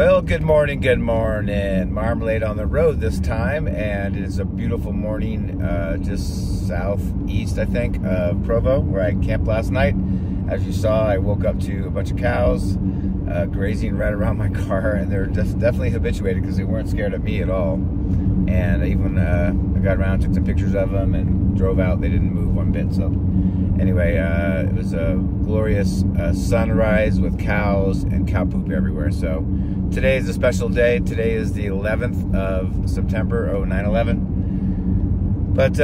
Well, good morning. Marmalade on the road this time, and it is a beautiful morning just southeast, I think, of Provo, where I camped last night. As you saw, I woke up to a bunch of cows grazing right around my car, and they're definitely habituated because they weren't scared of me at all. And even I got around, took some pictures of them, and drove out. They didn't move one bit. So anyway, it was a glorious sunrise with cows and cow poop everywhere. So today is a special day. Today is the 11th of September, 09/11. But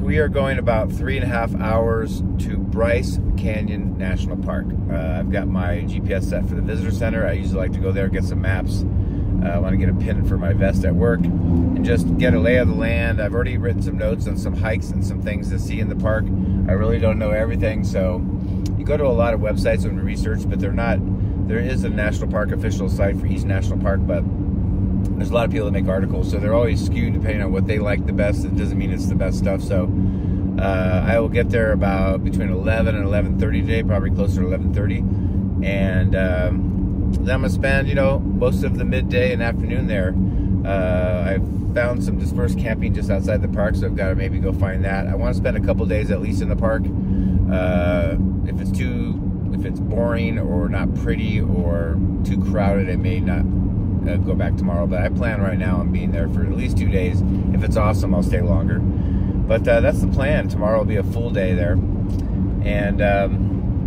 we are going about 3.5 hours to Bryce Canyon National Park. I've got my GPS set for the visitor center. I usually like to go there, get some maps. I want to get a pin for my vest at work and just get a lay of the land. I've already written some notes on some hikes and some things to see in the park. I really don't know everything, so you go to a lot of websites and research, but they're not. There is a national park official site for each national park, but there's a lot of people that make articles, so they're always skewed depending on what they like the best. It doesn't mean it's the best stuff, so I will get there about between 11 and 11:30 today, probably closer to 11:30, and then I'm gonna spend, you know, most of the midday and afternoon there. I've found some dispersed camping just outside the park, so I've got to maybe go find that. I want to spend a couple days at least in the park. If it's boring or not pretty or too crowded, I may not go back tomorrow. But I plan right now on being there for at least 2 days. If it's awesome, I'll stay longer. But that's the plan. Tomorrow will be a full day there, and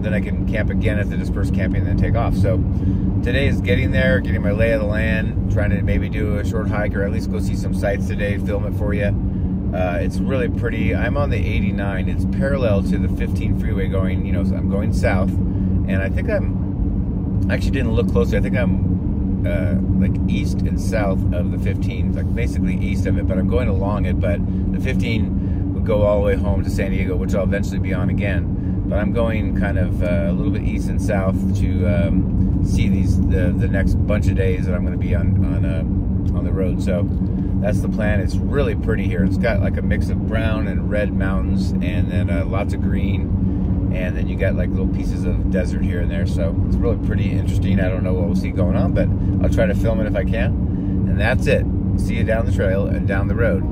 then I can camp again at the dispersed camping and then take off. So today is getting there, getting my lay of the land, trying to maybe do a short hike or at least go see some sights today, film it for you. It's really pretty. I'm on the 89. It's parallel to the 15 freeway going, you know, so I'm going south. And I think I actually didn't look closely. I think I'm like east and south of the 15, like basically east of it, but I'm going along it. But the 15 would go all the way home to San Diego, which I'll eventually be on again. But I'm going kind of a little bit east and south to see the next bunch of days that I'm going to be on the road. So that's the plan. It's really pretty here. It's got like a mix of brown and red mountains, and then lots of green, and then you got like little pieces of desert here and there. So it's really pretty interesting. I don't know what we'll see going on, but I'll try to film it if I can. And that's it. See you down the trail and down the road.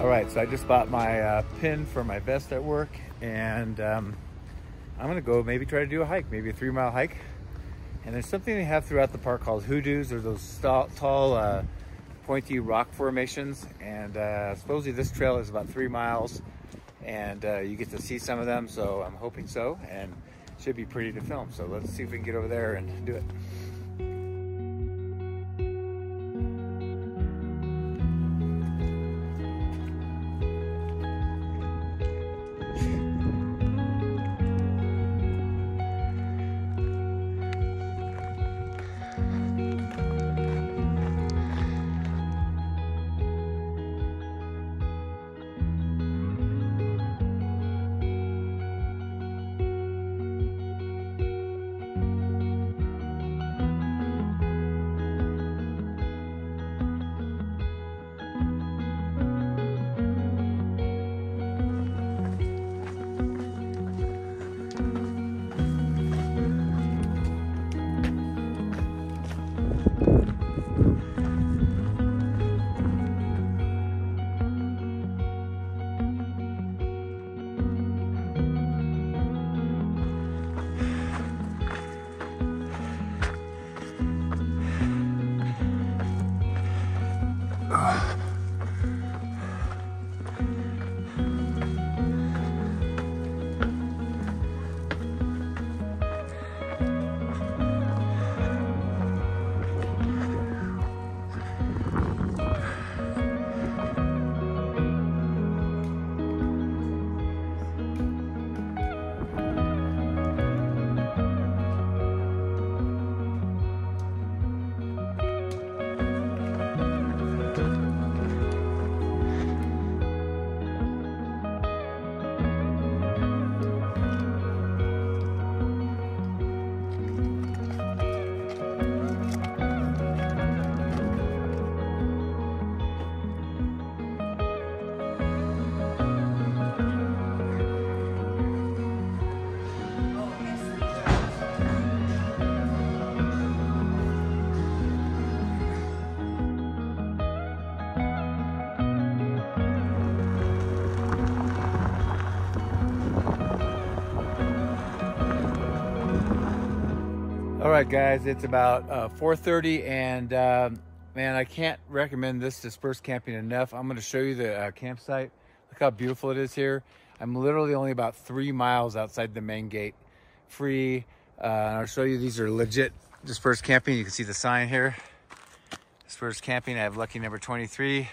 Alright, so I just bought my pin for my vest at work, and I'm going to go maybe try to do a hike, maybe a 3-mile hike. And there's something they have throughout the park called hoodoos, or those tall, pointy rock formations. And supposedly this trail is about 3 miles, and you get to see some of them, so I'm hoping so, and it should be pretty to film. So let's see if we can get over there and do it. All right, guys, it's about 4:30, and man, I can't recommend this dispersed camping enough. I'm going to show you the campsite. Look how beautiful it is here. I'm literally only about 3 miles outside the main gate. Free. And I'll show you, these are legit dispersed camping. You can see the sign here. Dispersed camping. I have lucky number 23.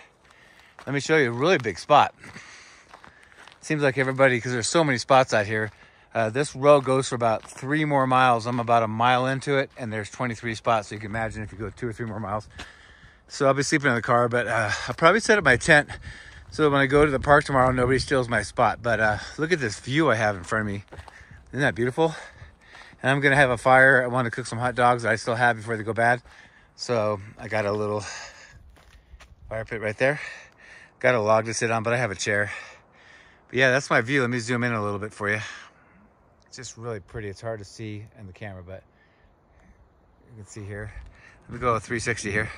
Let me show you a really big spot. Seems like everybody, because there's so many spots out here. This row goes for about 3 more miles. I'm about 1 mile into it, and there's 23 spots. So you can imagine if you go 2 or 3 more miles. So I'll be sleeping in the car, but I'll probably set up my tent so when I go to the park tomorrow, nobody steals my spot. But look at this view I have in front of me. Isn't that beautiful? And I'm going to have a fire. I want to cook some hot dogs that I still have before they go bad. So I got a little fire pit right there. Got a log to sit on, but I have a chair. But yeah, that's my view. Let me zoom in a little bit for you. It's just really pretty. It's hard to see in the camera, but you can see here. Let me go 360 here.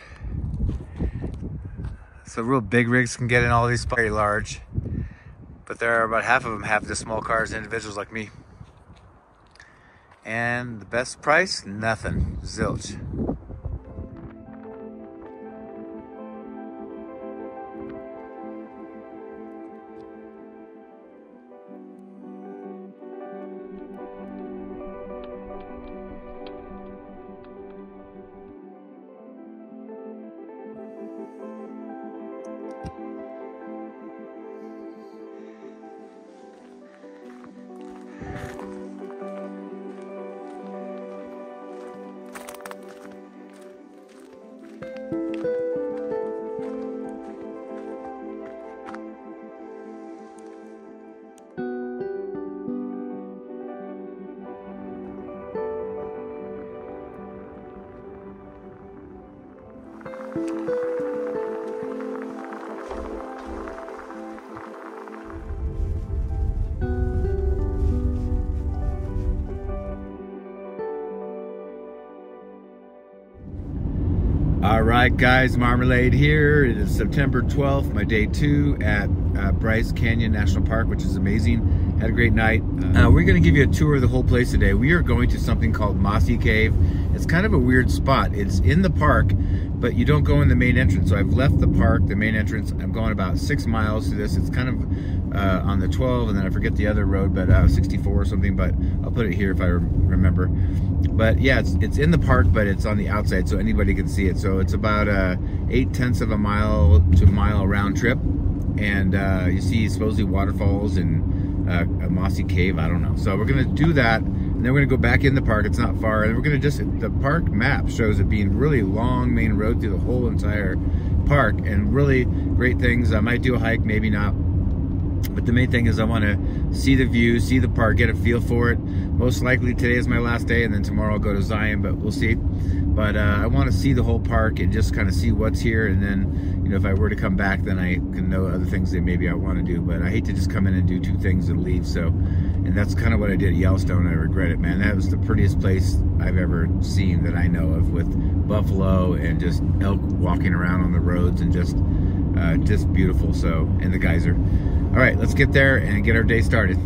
So real big rigs can get in all these spots, very large, but there are about half of them have the small cars, individuals like me. And the best price, nothing, zilch. All right, guys, Marmalade here. It is September 12th, my day 2 at Bryce Canyon National Park, which is amazing. Had a great night. We're gonna give you a tour of the whole place today. We are going to something called Mossy Cave. It's kind of a weird spot. It's in the park, but you don't go in the main entrance. So I've left the park, the main entrance. I'm going about 6 miles to this. It's kind of on the 12, and then I forget the other road, but 64 or something, but I'll put it here if I remember. But yeah, it's in the park, but it's on the outside, so anybody can see it. So it's about 0.8 of a mile to a mile round trip. And you see supposedly waterfalls and a mossy cave, I don't know. So we're gonna do that, and then we're gonna go back in the park. It's not far, and we're gonna just, the park map shows it being really long main road through the whole entire park, and really great things. I might do a hike, maybe not. But the main thing is I want to see the view, see the park, get a feel for it. Most likely today is my last day, and then tomorrow I'll go to Zion, but we'll see. But I want to see the whole park and just kind of see what's here. And then, you know, if I were to come back, then I can know other things that maybe I want to do. But I hate to just come in and do 2 things and leave. So, and that's kind of what I did at Yellowstone. I regret it, man. That was the prettiest place I've ever seen that I know of, with buffalo and just elk walking around on the roads, and just beautiful. So, and the geyser. All right, let's get there and get our day started.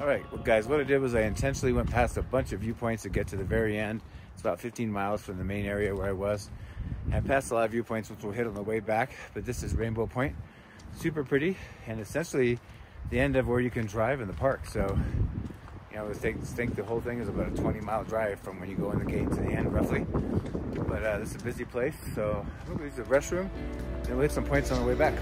Alright, well guys, what I did was I intentionally went past a bunch of viewpoints to get to the very end. It's about 15 miles from the main area where I was. And I passed a lot of viewpoints which we'll hit on the way back, but this is Rainbow Point. Super pretty, and essentially the end of where you can drive in the park. So, you know, I think the whole thing is about a 20-mile drive from when you go in the gate to the end, roughly. But this is a busy place, so we'll use the restroom, and we'll hit some points on the way back.